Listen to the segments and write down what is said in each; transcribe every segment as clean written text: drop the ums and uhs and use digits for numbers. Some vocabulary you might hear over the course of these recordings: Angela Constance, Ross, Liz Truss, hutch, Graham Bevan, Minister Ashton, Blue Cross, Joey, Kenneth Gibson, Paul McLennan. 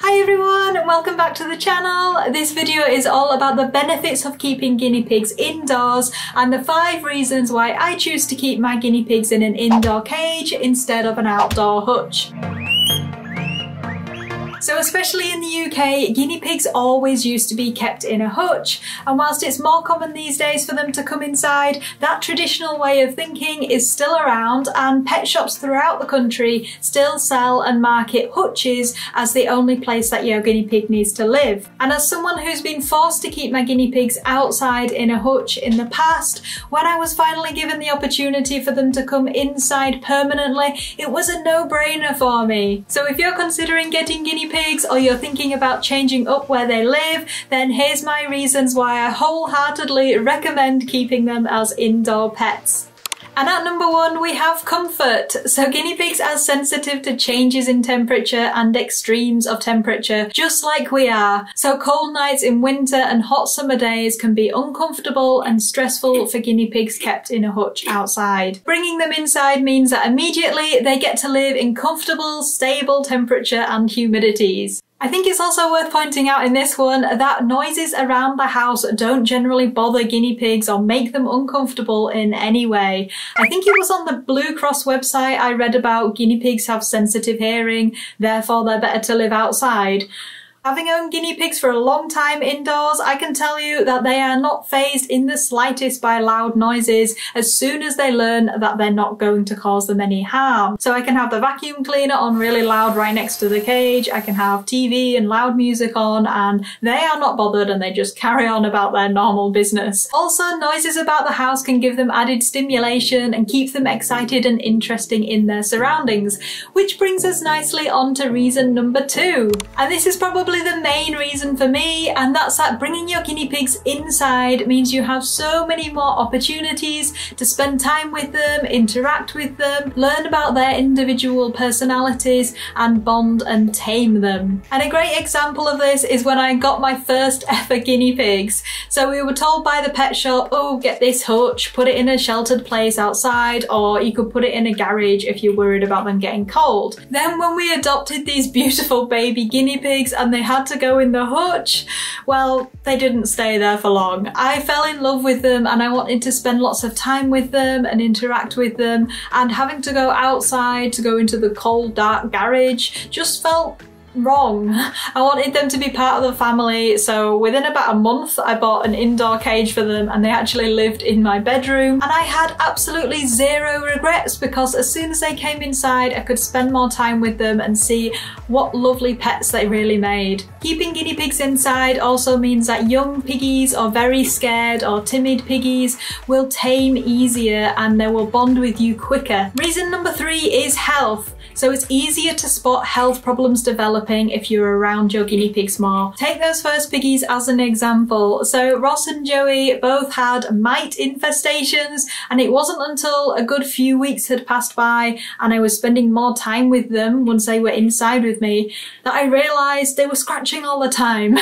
Hi everyone and welcome back to the channel. This video is all about the benefits of keeping guinea pigs indoors and the 5 reasons why I choose to keep my guinea pigs in an indoor cage instead of an outdoor hutch. So especially in the UK, guinea pigs always used to be kept in a hutch, and whilst it's more common these days for them to come inside, that traditional way of thinking is still around, and pet shops throughout the country still sell and market hutches as the only place that your guinea pig needs to live. And as someone who's been forced to keep my guinea pigs outside in a hutch in the past, when I was finally given the opportunity for them to come inside permanently, it was a no-brainer for me. So if you're considering getting guinea pigs or you're thinking about changing up where they live, then here's my reasons why I wholeheartedly recommend keeping them as indoor pets. And at number 1, we have comfort. So guinea pigs are sensitive to changes in temperature and extremes of temperature, just like we are. So cold nights in winter and hot summer days can be uncomfortable and stressful for guinea pigs kept in a hutch outside. Bringing them inside means that immediately they get to live in comfortable, stable temperature and humidities. I think it's also worth pointing out in this one that noises around the house don't generally bother guinea pigs or make them uncomfortable in any way. I think it was on the Blue Cross website I read about guinea pigs have sensitive hearing, therefore they're better to live outside. Having owned guinea pigs for a long time indoors, I can tell you that they are not fazed in the slightest by loud noises as soon as they learn that they're not going to cause them any harm. So I can have the vacuum cleaner on really loud right next to the cage, I can have TV and loud music on, and they are not bothered and they just carry on about their normal business. Also, noises about the house can give them added stimulation and keep them excited and interesting in their surroundings, which brings us nicely on to reason number 2. And this is probably the main reason for me, and that's that bringing your guinea pigs inside means you have so many more opportunities to spend time with them, interact with them, learn about their individual personalities and bond and tame them. And a great example of this is when I got my first ever guinea pigs. So we were told by the pet shop, oh, get this hutch, put it in a sheltered place outside, or you could put it in a garage if you're worried about them getting cold. Then when we adopted these beautiful baby guinea pigs and they had to go in the hutch, well, they didn't stay there for long. I fell in love with them and I wanted to spend lots of time with them and interact with them, and having to go outside to go into the cold, dark garage just felt wrong. I wanted them to be part of the family, so within about a month I bought an indoor cage for them and they actually lived in my bedroom, and I had absolutely zero regrets because as soon as they came inside I could spend more time with them and see what lovely pets they really made. Keeping guinea pigs inside also means that young piggies or very scared or timid piggies will tame easier and they will bond with you quicker. Reason number 3 is health. So it's easier to spot health problems developing if you're around your guinea pigs more. Take those first piggies as an example. So Ross and Joey both had mite infestations, and it wasn't until a good few weeks had passed by and I was spending more time with them once they were inside with me that I realised they were scratching all the time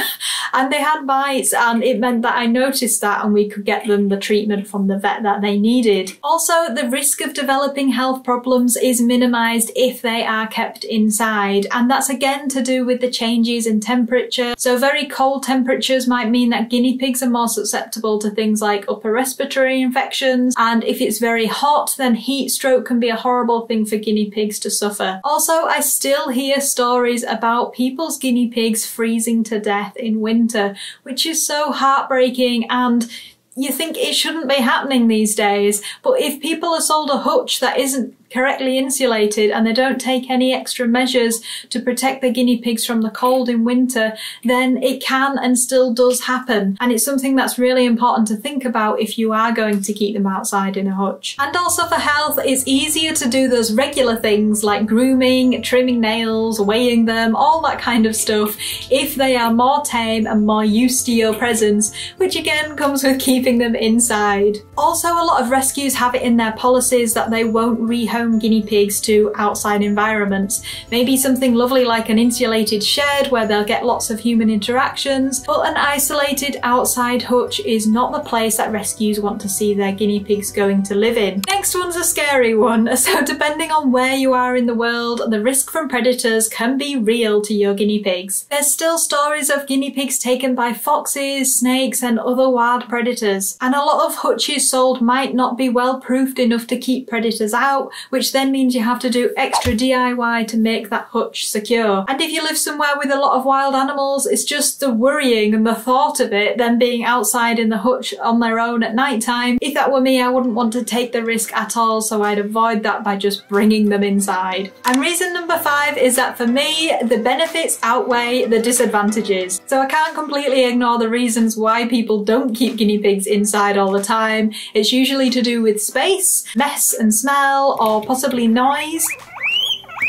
and they had mites, and it meant that I noticed that and we could get them the treatment from the vet that they needed. Also, the risk of developing health problems is minimised if they are kept inside, and that's again to do with the changes in temperature. So very cold temperatures might mean that guinea pigs are more susceptible to things like upper respiratory infections, and if it's very hot then heat stroke can be a horrible thing for guinea pigs to suffer. Also, I still hear stories about people's guinea pigs freezing to death in winter, which is so heartbreaking, and you think it shouldn't be happening these days, but if people are sold a hutch that isn't correctly insulated and they don't take any extra measures to protect their guinea pigs from the cold in winter, then it can and still does happen, and it's something that's really important to think about if you are going to keep them outside in a hutch. And also for health, it's easier to do those regular things like grooming, trimming nails, weighing them, all that kind of stuff if they are more tame and more used to your presence, which again comes with keeping them inside. Also, a lot of rescues have it in their policies that they won't rehome home guinea pigs to outside environments. Maybe something lovely like an insulated shed where they'll get lots of human interactions, but an isolated outside hutch is not the place that rescues want to see their guinea pigs going to live in. Next one's a scary one. So depending on where you are in the world, the risk from predators can be real to your guinea pigs. There's still stories of guinea pigs taken by foxes, snakes and other wild predators, and a lot of hutches sold might not be well proofed enough to keep predators out, which then means you have to do extra DIY to make that hutch secure. And if you live somewhere with a lot of wild animals, it's just the worrying and the thought of it, them being outside in the hutch on their own at night time. If that were me, I wouldn't want to take the risk at all, so I'd avoid that by just bringing them inside. And reason number 5 is that for me, the benefits outweigh the disadvantages. So I can't completely ignore the reasons why people don't keep guinea pigs inside all the time. It's usually to do with space, mess and smell, or possibly noise.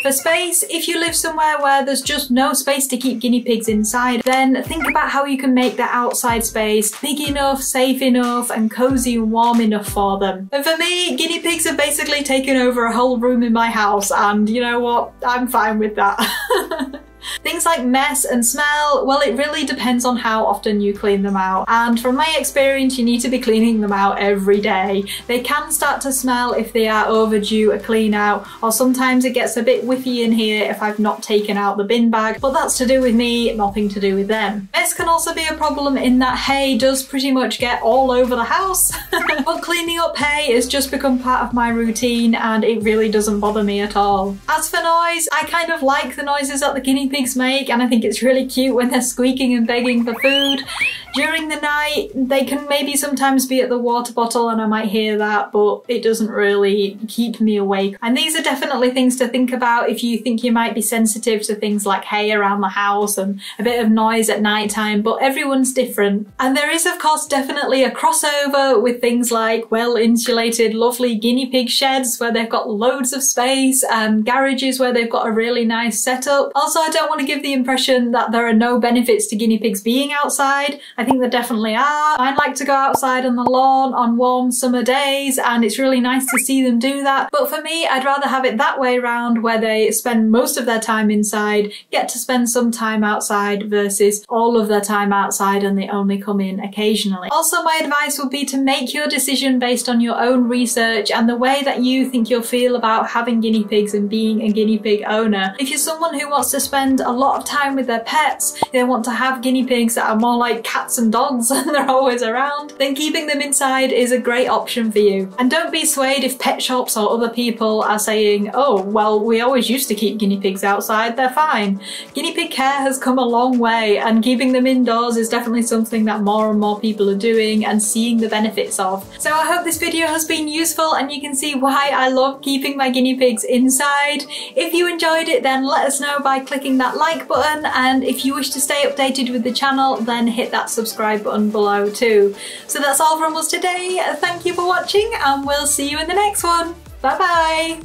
For space, if you live somewhere where there's just no space to keep guinea pigs inside, then think about how you can make that outside space big enough, safe enough, and cozy and warm enough for them. And for me, guinea pigs have basically taken over a whole room in my house, and you know what? I'm fine with that. Things like mess and smell, well, it really depends on how often you clean them out. And from my experience, you need to be cleaning them out every day. They can start to smell if they are overdue a clean out, or sometimes it gets a bit whiffy in here if I've not taken out the bin bag, but that's to do with me, nothing to do with them. Mess can also be a problem in that hay does pretty much get all over the house. But cleaning up hay has just become part of my routine and it really doesn't bother me at all. As for noise, I kind of like the noises that the guinea pigs make, and I think it's really cute when they're squeaking and begging for food. During the night, they can maybe sometimes be at the water bottle and I might hear that, but it doesn't really keep me awake. And these are definitely things to think about if you think you might be sensitive to things like hay around the house and a bit of noise at night time, but everyone's different. And there is, of course, definitely a crossover with things like well-insulated, lovely guinea pig sheds where they've got loads of space and garages where they've got a really nice setup. Also, I don't want to give the impression that there are no benefits to guinea pigs being outside. I think there definitely are. I'd like to go outside on the lawn on warm summer days, and it's really nice to see them do that. But for me, I'd rather have it that way around, where they spend most of their time inside, get to spend some time outside versus all of their time outside and they only come in occasionally. Also, my advice would be to make your decision based on your own research and the way that you think you'll feel about having guinea pigs and being a guinea pig owner. If you're someone who wants to spend a lot of time with their pets, they want to have guinea pigs that are more like cats and dogs and they're always around, then keeping them inside is a great option for you. And don't be swayed if pet shops or other people are saying, oh, well, we always used to keep guinea pigs outside, they're fine. Guinea pig care has come a long way, and keeping them indoors is definitely something that more and more people are doing and seeing the benefits of. So I hope this video has been useful and you can see why I love keeping my guinea pigs inside. If you enjoyed it, then let us know by clicking that like button, and if you wish to stay updated with the channel, then hit that subscribe button below too. So that's all from us today. Thank you for watching and we'll see you in the next one. Bye bye!